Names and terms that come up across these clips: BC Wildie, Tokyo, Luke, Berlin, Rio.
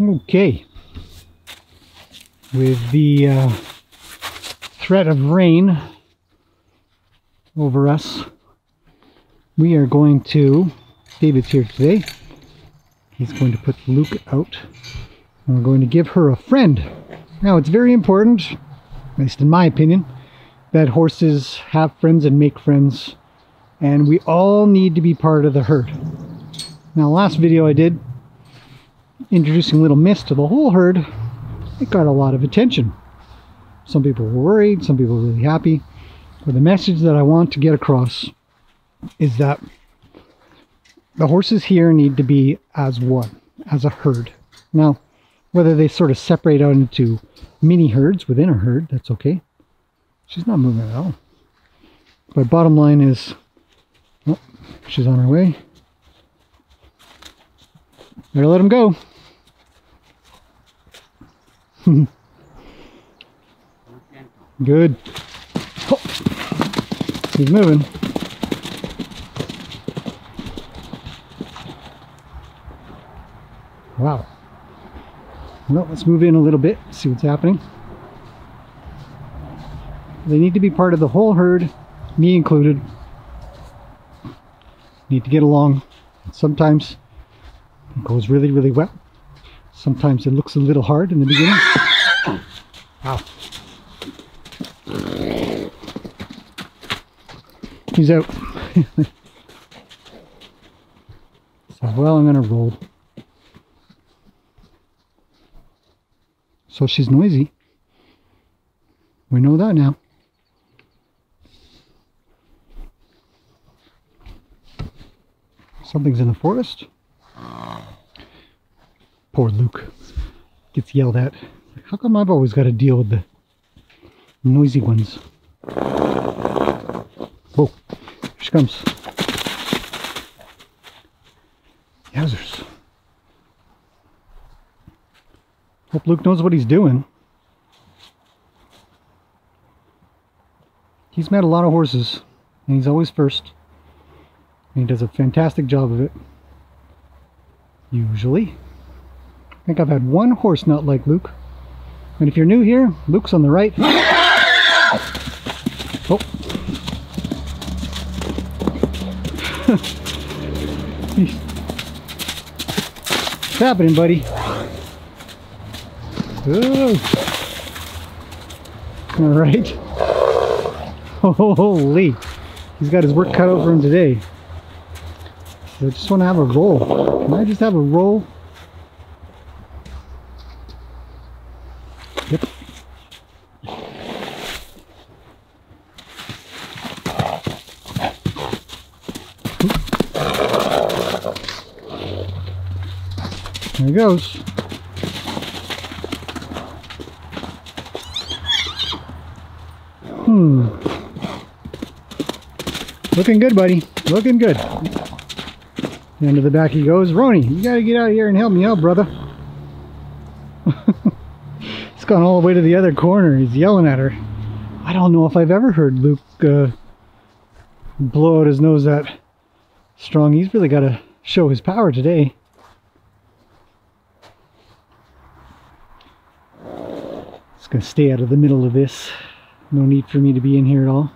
Okay, with the threat of rain over us, we are going to, David's here today, he's going to put Luke out, and we're going to give her a friend. Now it's very important, at least in my opinion, that horses have friends and make friends, and we all need to be part of the herd. Now last video I did, introducing Little Miss to the whole herd, it got a lot of attention. Some people were worried, some people were really happy. But the message that I want to get across is that the horses here need to be as one, as a herd. Now, whether they sort of separate out into mini herds within a herd, that's okay. She's not moving at all. But bottom line is, oh, she's on her way. Better let him go. Good. Oh, he's moving. Wow. Well, let's move in a little bit, see what's happening. They need to be part of the whole herd, me included. Need to get along. Sometimes it goes really, really well. Sometimes it looks a little hard in the beginning. Wow. He's out. So, well, I'm gonna roll. So she's noisy. We know that now. Something's in the forest. Poor Luke gets yelled at. How come I've always got to deal with the noisy ones? Whoa, here she comes. Yowzers. Hope Luke knows what he's doing. He's met a lot of horses, and he's always first. And he does a fantastic job of it. Usually. I think I've had one horse not like Luke. And if you're new here, Luke's on the right. Oh. What's happening, buddy? Ooh. All right. Holy. He's got his work cut out for him today. I just want to have a roll. Can I just have a roll? Yep. There he goes. Looking good, buddy. Looking good. And to the back he goes. Roni, you gotta get out of here and help me out, brother. He's gone all the way to the other corner. He's yelling at her. I don't know if I've ever heard Luke blow out his nose that strong. He's really got to show his power today. Just gonna stay out of the middle of this. No need for me to be in here at all.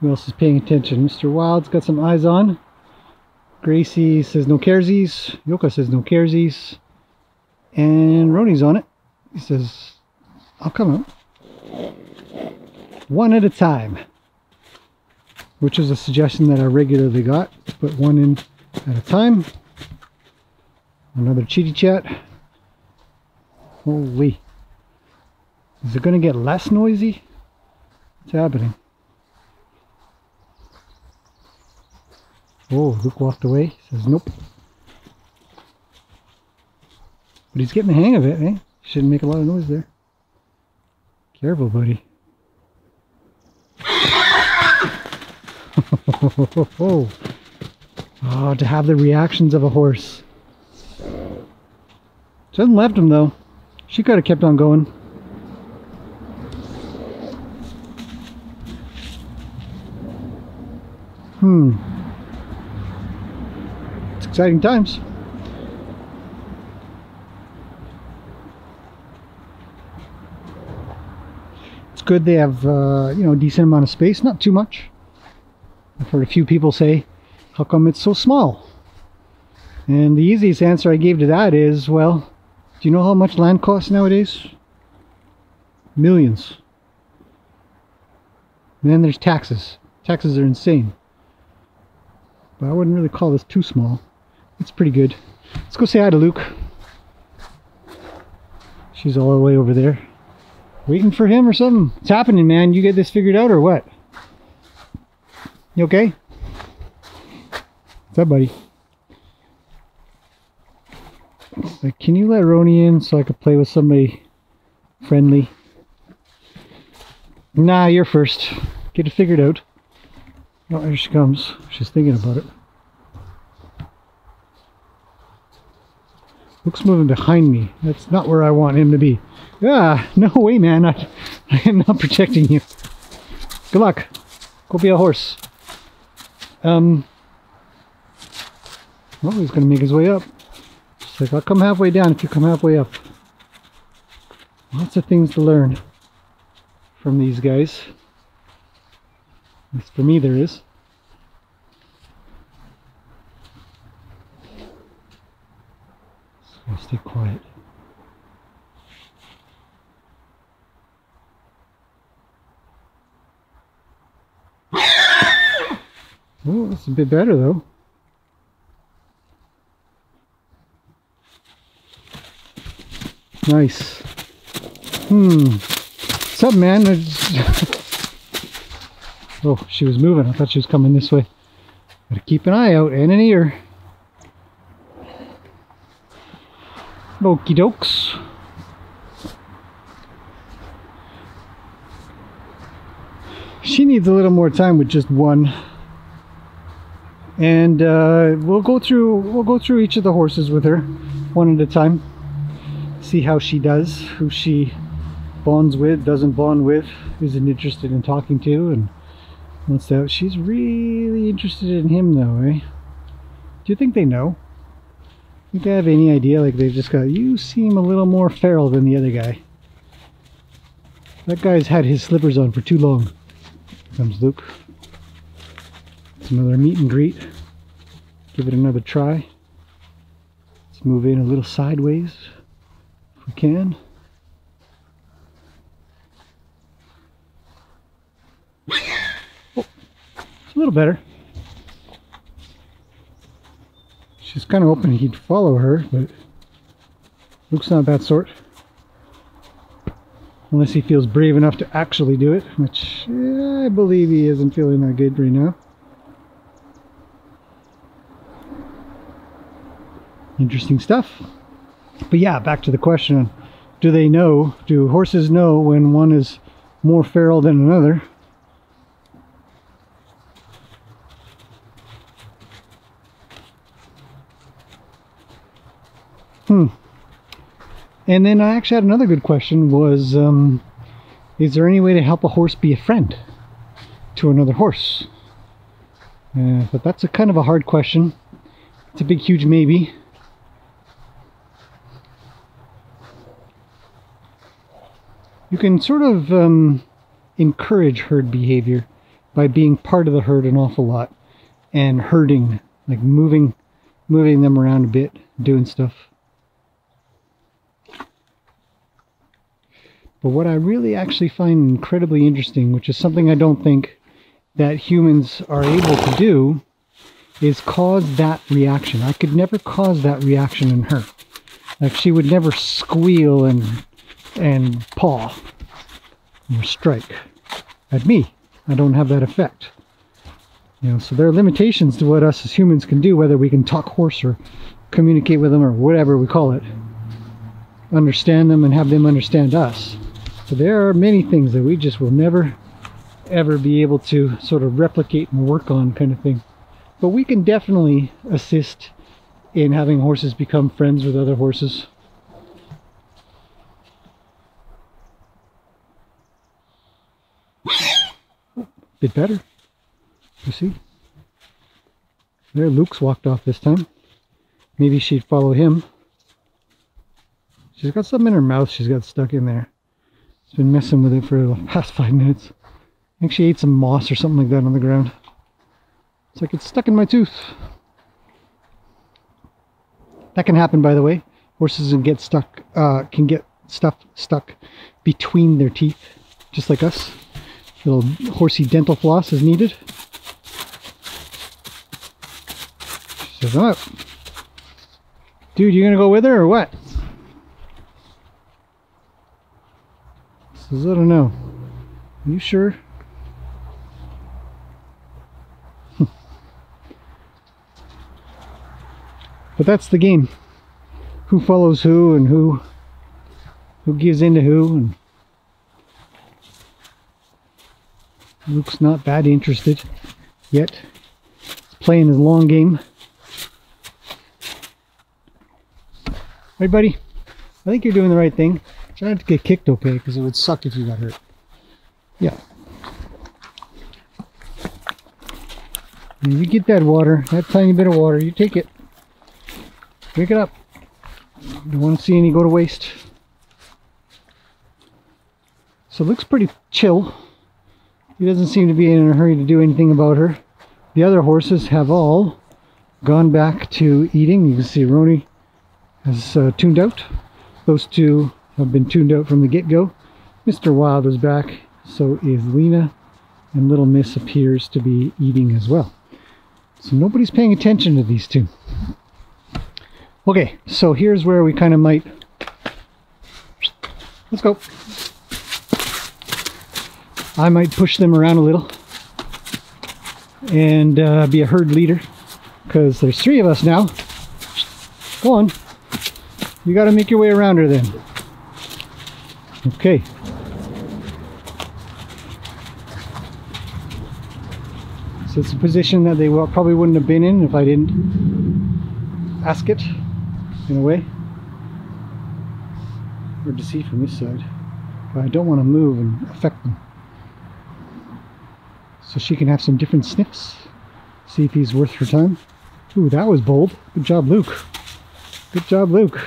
Who else is paying attention? Mr. Wild's got some eyes on. Gracie says no caresies. Yoka says no caresies. And Roni's on it. He says, I'll come out. One at a time. Which is a suggestion that I regularly got. Put one in at a time. Another chitty chat. Holy. Is it going to get less noisy? What's happening? Oh, Luke walked away. He says, nope. But he's getting the hang of it, eh? Shouldn't make a lot of noise there. Careful, buddy. Oh, to have the reactions of a horse. She hasn't left him, though. She could have kept on going. It's exciting times. good. They have you know, a decent amount of space, not too much. I've heard a few people say, how come it's so small? And the easiest answer I gave to that is, well, do you know how much land costs nowadays? Millions. And then there's taxes. Taxes are insane. But I wouldn't really call this too small. It's pretty good. Let's go say hi to Luke. She's all the way over there. Waiting for him or something. It's happening, man. You get this figured out or what? You okay? What's up, buddy? Like, can you let Roni in so I could play with somebody friendly? Nah, you're first. Get it figured out. Oh, here she comes. She's thinking about it. Luke's moving behind me. That's not where I want him to be. Yeah, no way, man. I am not protecting you. Good luck. Go be a horse. Well, he's gonna make his way up. She's like, I'll come halfway down if you come halfway up. Lots of things to learn from these guys. At least for me, there is. So stay quiet. Oh, that's a bit better though. Nice. What's up, man? Oh, she was moving. I thought she was coming this way. Gotta keep an eye out and an ear. Okie dokes. She needs a little more time with just one. And we'll go through each of the horses with her, one at a time. See how she does, who she bonds with, doesn't bond with, isn't interested in talking to, and once that, she's really interested in him though, eh? Do you think they know? Do they have any idea? Like, they've just got, you seem a little more feral than the other guy. That guy's had his slippers on for too long. Here comes Luke. Another meet and greet. Give it another try. Let's move in a little sideways if we can. Oh, it's a little better. She's kind of hoping he'd follow her, but Luke's not that sort. Unless he feels brave enough to actually do it, which I believe he isn't feeling that good right now. Interesting stuff. But yeah, back to the question, do they know, do horses know when one is more feral than another? And then I actually had another good question was, is there any way to help a horse be a friend to another horse? But that's a kind of a hard question. It's a big, huge maybe. You can sort of encourage herd behavior by being part of the herd an awful lot and herding, like moving them around a bit, doing stuff. But what I really actually find incredibly interesting, which is something I don't think that humans are able to do, is cause that reaction. I could never cause that reaction in her. Like, she would never squeal and paw or strike at me. I don't have that effect, you know. So there are limitations to what us as humans can do, whether we can talk horse or communicate with them or whatever we call it, understand them and have them understand us. So there are many things that we just will never ever be able to sort of replicate and work on, kind of thing. But we can definitely assist in having horses become friends with other horses. Bit better. You see? There, Luke's walked off this time. Maybe she'd follow him. She's got something in her mouth she's got stuck in there. It's been messing with it for the past 5 minutes. I think she ate some moss or something like that on the ground. It's like it's stuck in my tooth. That can happen, by the way. Horses can get stuck, stuff between their teeth, just like us. A little horsey dental floss is needed. She says, "Up, dude, you gonna go with her or what?" She says, "I don't know. Are you sure?" But that's the game. Who follows who, and who gives in to who, and Luke's not that interested yet. He's playing his long game. Hey buddy, I think you're doing the right thing. Try not to get kicked, okay, because it would suck if you got hurt. Yeah. And you get that water, that tiny bit of water, you take it. Drink it up. Don't want to see any go to waste. So Luke's pretty chill. He doesn't seem to be in a hurry to do anything about her. The other horses have all gone back to eating. You can see Roni has tuned out. Those two have been tuned out from the get-go. Mr. Wild is back, so is Lena, and Little Miss appears to be eating as well. So nobody's paying attention to these two. Okay, so here's where we kind of might... Let's go. I might push them around a little and be a herd leader, because there's three of us now. Go on. You got to make your way around her then. Okay. So it's a position that they probably wouldn't have been in if I didn't ask it. In a way, hard to see from this side, but I don't want to move and affect them. So she can have some different sniffs, see if he's worth her time. Ooh, that was bold. Good job, Luke. Good job, Luke.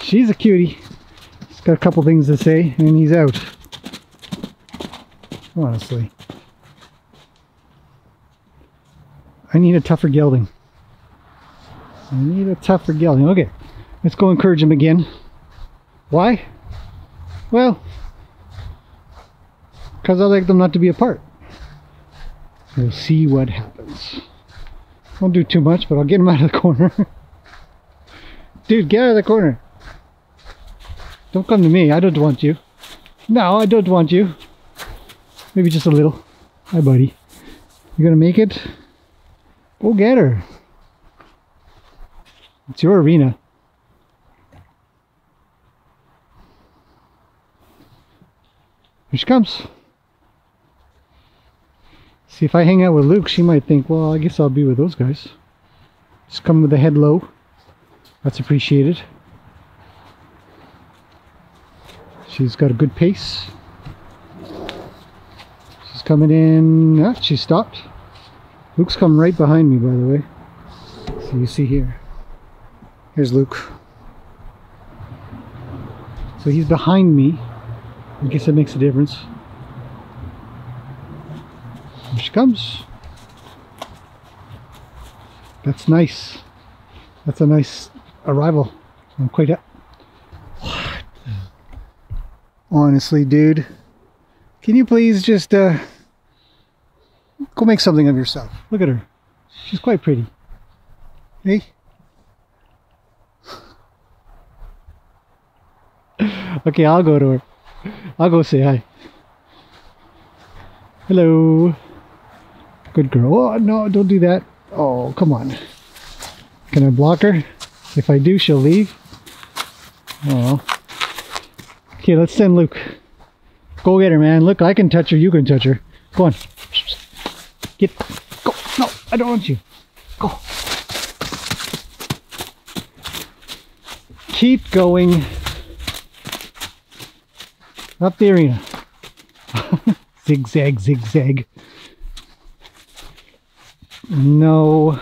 She's a cutie. She's got a couple things to say, and he's out. Honestly, I need a tougher gelding. I need a tougher gelding. Okay, let's go encourage him again. Why? Well, because I like them not to be apart. We'll see what happens. Won't do too much, but I'll get him out of the corner. Dude, get out of the corner. Don't come to me. I don't want you. No, I don't want you. Maybe just a little. Hi, buddy. You gonna make it? Go get her. It's your arena. Here she comes. See, if I hang out with Luke, she might think, well, I guess I'll be with those guys. Just come with the head low. That's appreciated. She's got a good pace. She's coming in. Ah, she stopped. Luke's come right behind me, by the way. So you see here. Here's Luke. So he's behind me. I guess that makes a difference. Here she comes. That's nice. That's a nice arrival. I'm quite up. What? Honestly, dude. Can you please just... go make something of yourself. Look at her. She's quite pretty. Hey? Okay, I'll go to her. I'll go say hi. Hello. Good girl. Oh, no, don't do that. Oh, come on. Can I block her? If I do, she'll leave. Oh. Okay, let's send Luke. Go get her, man. Look, I can touch her. You can touch her. Go on. Get, go, no, I don't want you, go. Keep going, up the arena. Zigzag, zigzag. No,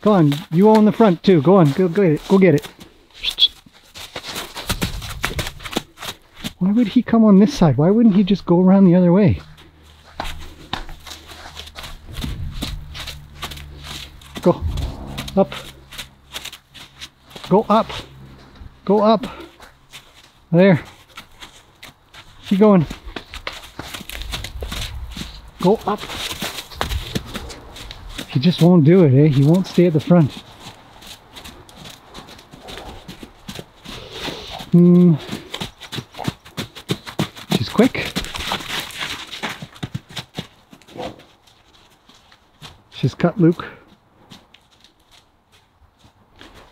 go on, you own the front too, go on, go get it. would he come on this side? Why wouldn't he just go around the other way? Go up. Go up. Go up. There. Keep going. Go up. He just won't do it, eh? He won't stay at the front. Just quick. Just cut Luke.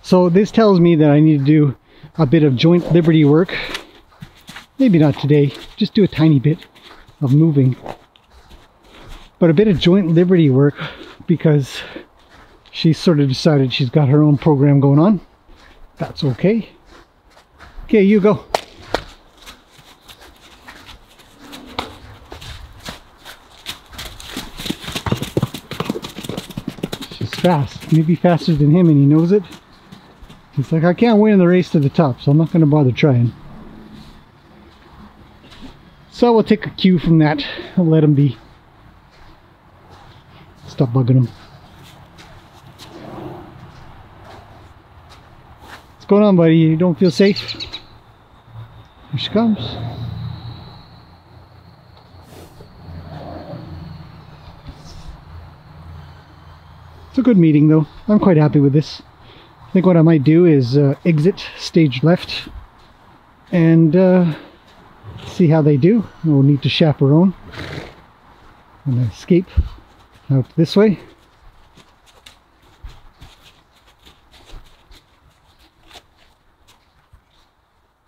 So this tells me that I need to do a bit of joint liberty work. Maybe not today, just do a tiny bit of moving. But a bit of joint liberty work, because she's sort of decided she's got her own program going on. That's okay. Okay, you go. She's fast, maybe faster than him, and he knows it. He's like, I can't win the race to the top, so I'm not going to bother trying. So we'll take a cue from that and let him be. Stop bugging him. What's going on, buddy? You don't feel safe? Here she comes. It's a good meeting, though. I'm quite happy with this. I think what I might do is exit stage left and see how they do. We'll need to chaperone and escape out this way.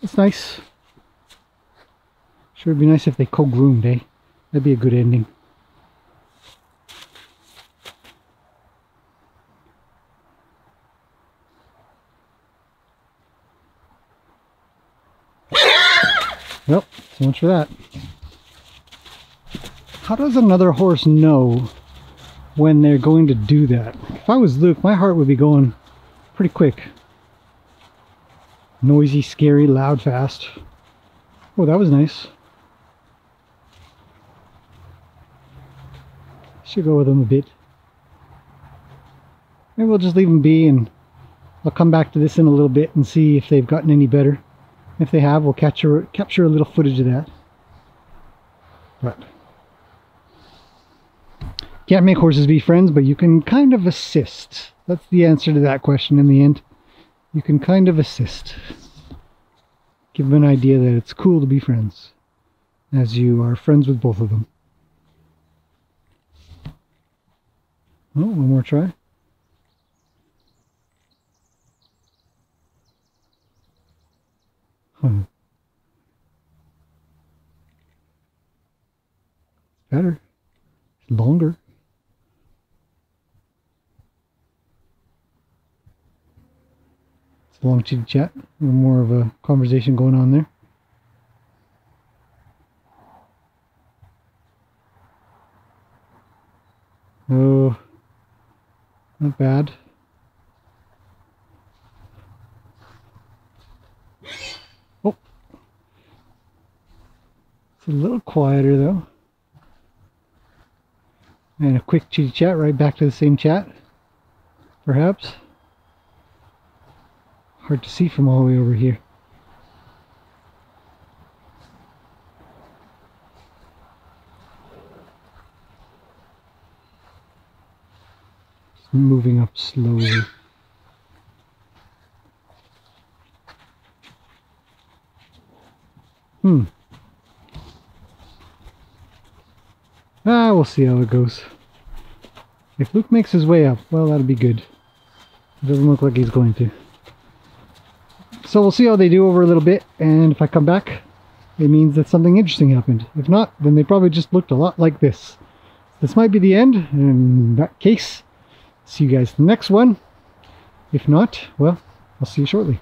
It's nice. Sure, it'd be nice if they co-groomed, eh? That'd be a good ending. Well, so much for that. How does another horse know when they're going to do that? If I was Luke, my heart would be going pretty quick. Noisy, scary, loud, fast. Oh, that was nice. Should go with him a bit. Maybe we'll just leave him be, and I'll come back to this in a little bit and see if they've gotten any better. If they have, we'll capture a little footage of that. But can't make horses be friends, but you can kind of assist. That's the answer to that question in the end. You can kind of assist. Give them an idea that it's cool to be friends, as you are friends with both of them. Oh, one more try. Better. Longer. It's a long chit chat. A little more of a conversation going on there. Oh, not bad. Oh, it's a little quieter though. And a quick chitty chat, right back to the same chat, perhaps. Hard to see from all the way over here. Just moving up slowly. Ah, we'll see how it goes. If Luke makes his way up, well, that'll be good. It doesn't look like he's going to. So we'll see how they do over a little bit, and if I come back, it means that something interesting happened. If not, then they probably just looked a lot like this. This might be the end, and in that case, see you guys in the next one. If not, well, I'll see you shortly.